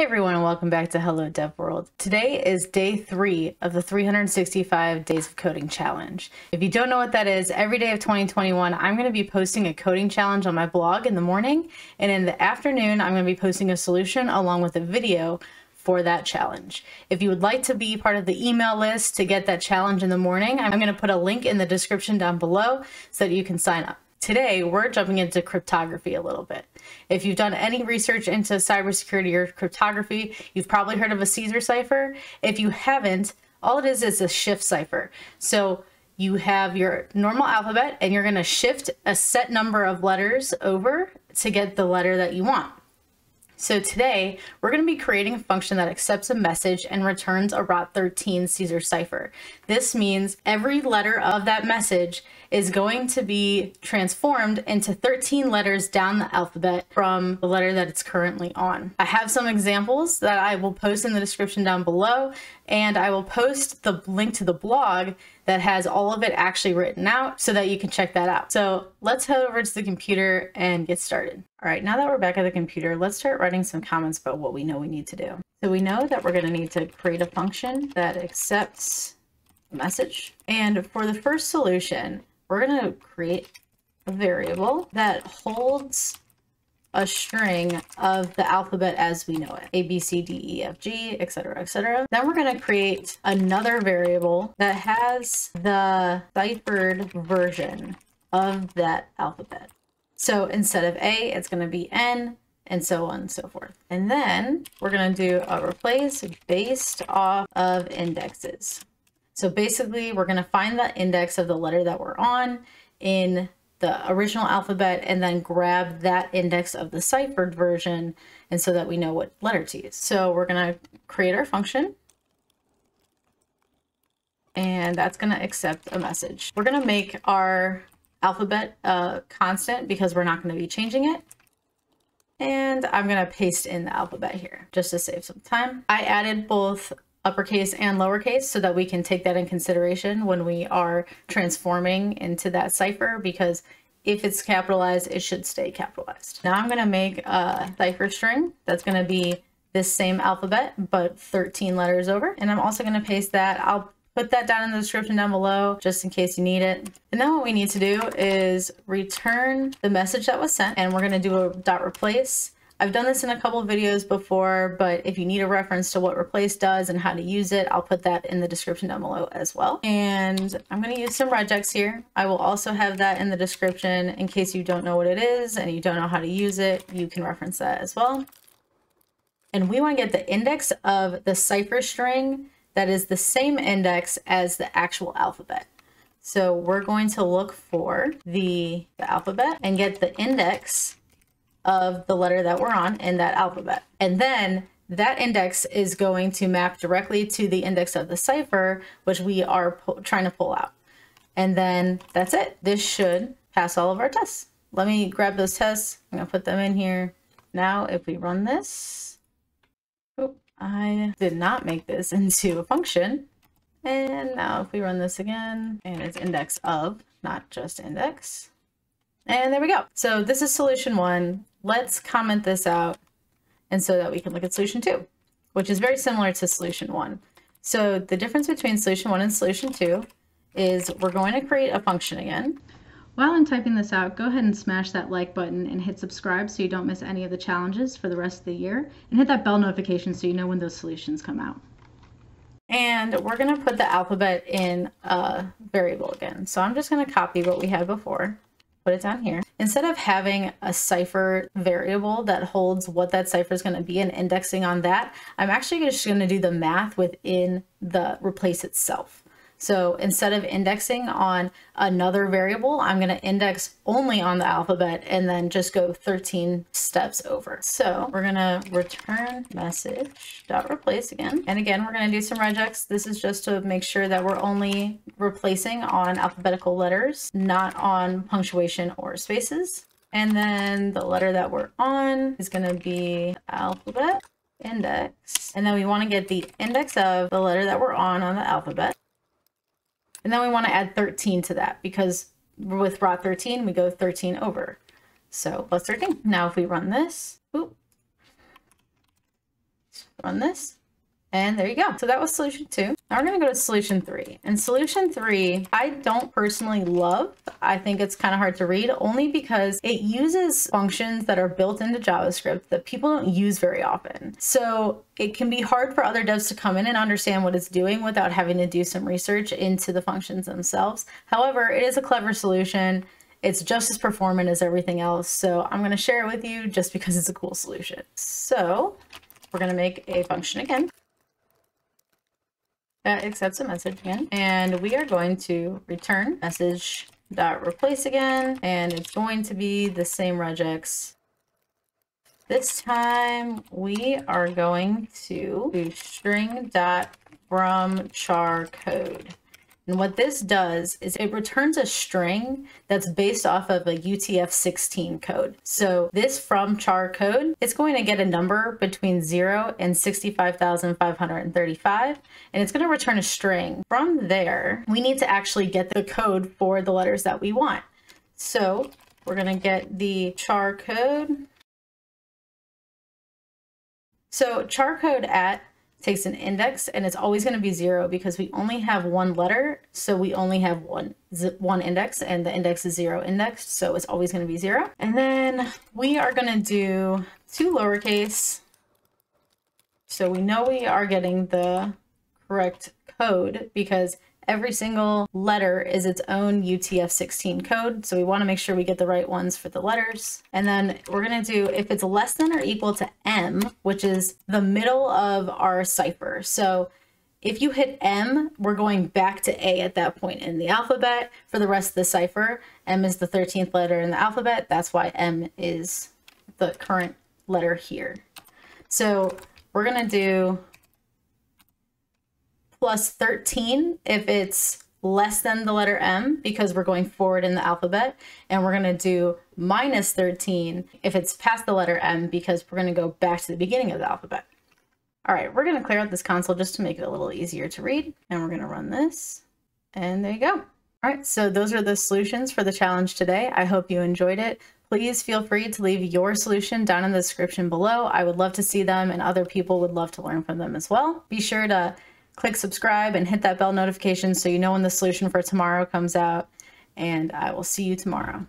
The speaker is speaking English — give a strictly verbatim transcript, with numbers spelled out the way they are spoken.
Hey everyone, and welcome back to Hello Dev World. Today is day three of the three hundred sixty-five Days of Coding Challenge. If you don't know what that is, every day of twenty twenty-one, I'm going to be posting a coding challenge on my blog in the morning, and in the afternoon, I'm going to be posting a solution along with a video for that challenge. If you would like to be part of the email list to get that challenge in the morning, I'm going to put a link in the description down below so that you can sign up. Today, we're jumping into cryptography a little bit. If you've done any research into cybersecurity or cryptography, you've probably heard of a Caesar cipher. If you haven't, all it is is a shift cipher. So you have your normal alphabet and you're gonna shift a set number of letters over to get the letter that you want. So today, we're gonna be creating a function that accepts a message and returns a R O T thirteen Caesar cipher. This means every letter of that message is going to be transformed into thirteen letters down the alphabet from the letter that it's currently on. I have some examples that I will post in the description down below, and I will post the link to the blog that has all of it actually written out so that you can check that out. So let's head over to the computer and get started. All right, now that we're back at the computer, let's start writing some comments about what we know we need to do. So we know that we're gonna need to create a function that accepts a message. And for the first solution, we're going to create a variable that holds a string of the alphabet as we know it, A, B, C, D, E, F, G, et cetera, et cetera. Then we're going to create another variable that has the ciphered version of that alphabet. So instead of A, it's going to be N, and so on and so forth. And then we're going to do a replace based off of indexes. So basically, we're going to find the index of the letter that we're on in the original alphabet and then grab that index of the ciphered version, and so that we know what letter to use. So we're going to create our function, and that's going to accept a message. We're going to make our alphabet uh, constant because we're not going to be changing it. And I'm going to paste in the alphabet here just to save some time. I added both uppercase and lowercase so that we can take that in consideration when we are transforming into that cipher, because if it's capitalized, it should stay capitalized. Now I'm going to make a cipher string that's going to be this same alphabet, but thirteen letters over. And I'm also going to paste that. I'll put that down in the description down below just in case you need it. And now what we need to do is return the message that was sent, and we're going to do a dot replace. I've done this in a couple of videos before, but if you need a reference to what replace does and how to use it, I'll put that in the description down below as well. And I'm going to use some regex here. I will also have that in the description in case you don't know what it is and you don't know how to use it. You can reference that as well. And we want to get the index of the cipher string that is the same index as the actual alphabet. So we're going to look for the, the alphabet and get the index of the letter that we're on in that alphabet. And then that index is going to map directly to the index of the cipher, which we are trying to pull out. And then that's it. This should pass all of our tests. Let me grab those tests. I'm gonna put them in here. Now, if we run this, oh, I did not make this into a function. And now if we run this again, and it's index of, not just index. And there we go. So this is solution one. Let's comment this out, and so that we can look at solution two, which is very similar to solution one. So the difference between solution one and solution two is we're going to create a function again. While I'm typing this out, go ahead and smash that like button and hit subscribe so you don't miss any of the challenges for the rest of the year, and hit that bell notification so you know when those solutions come out. And we're going to put the alphabet in a variable again. So I'm just going to copy what we had before. Put it down here. Instead of having a cipher variable that holds what that cipher is going to be and indexing on that, I'm actually just going to do the math within the replace itself. So instead of indexing on another variable, I'm going to index only on the alphabet and then just go thirteen steps over. So we're going to return message dot replace again. And again, we're going to do some regex. This is just to make sure that we're only replacing on alphabetical letters, not on punctuation or spaces. And then the letter that we're on is going to be alphabet index. And then we want to get the index of the letter that we're on on the alphabet. And then we want to add thirteen to that, because with R O T thirteen, we go thirteen over. So plus thirteen. Now if we run this, oop, run this. And there you go. So that was solution two. Now we're going to go to solution three. And solution three, I don't personally love. I think it's kind of hard to read only because it uses functions that are built into JavaScript that people don't use very often. So it can be hard for other devs to come in and understand what it's doing without having to do some research into the functions themselves. However, it is a clever solution. It's just as performant as everything else. So I'm going to share it with you just because it's a cool solution. So we're going to make a function again that accepts a message again, and we are going to return message dot replace again, and it's going to be the same regex. This time we are going to do string dot from char code, and what this does is it returns a string that's based off of a U T F sixteen code. So this from char code, it's going to get a number between zero and sixty-five thousand five hundred thirty-five, and it's going to return a string. From there, we need to actually get the code for the letters that we want. So we're going to get the char code. So char code at takes an index, and it's always going to be zero because we only have one letter, so we only have one one index, and the index is zero indexed, so it's always going to be zero. And then we are going to do two lowercase, so we know we are getting the correct code because every single letter is its own U T F sixteen code, so we want to make sure we get the right ones for the letters. And then we're going to do if it's less than or equal to M, which is the middle of our cipher. So if you hit M, we're going back to A at that point in the alphabet. For the rest of the cipher, M is the thirteenth letter in the alphabet. That's why M is the current letter here. So we're going to do plus thirteen if it's less than the letter M, because we're going forward in the alphabet, and we're going to do minus thirteen if it's past the letter M, because we're going to go back to the beginning of the alphabet. All right, we're going to clear out this console just to make it a little easier to read, and we're going to run this, and there you go. All right, so those are the solutions for the challenge today. I hope you enjoyed it. Please feel free to leave your solution down in the description below. I would love to see them, and other people would love to learn from them as well. Be sure to click subscribe and hit that bell notification so you know when the solution for tomorrow comes out, and I will see you tomorrow.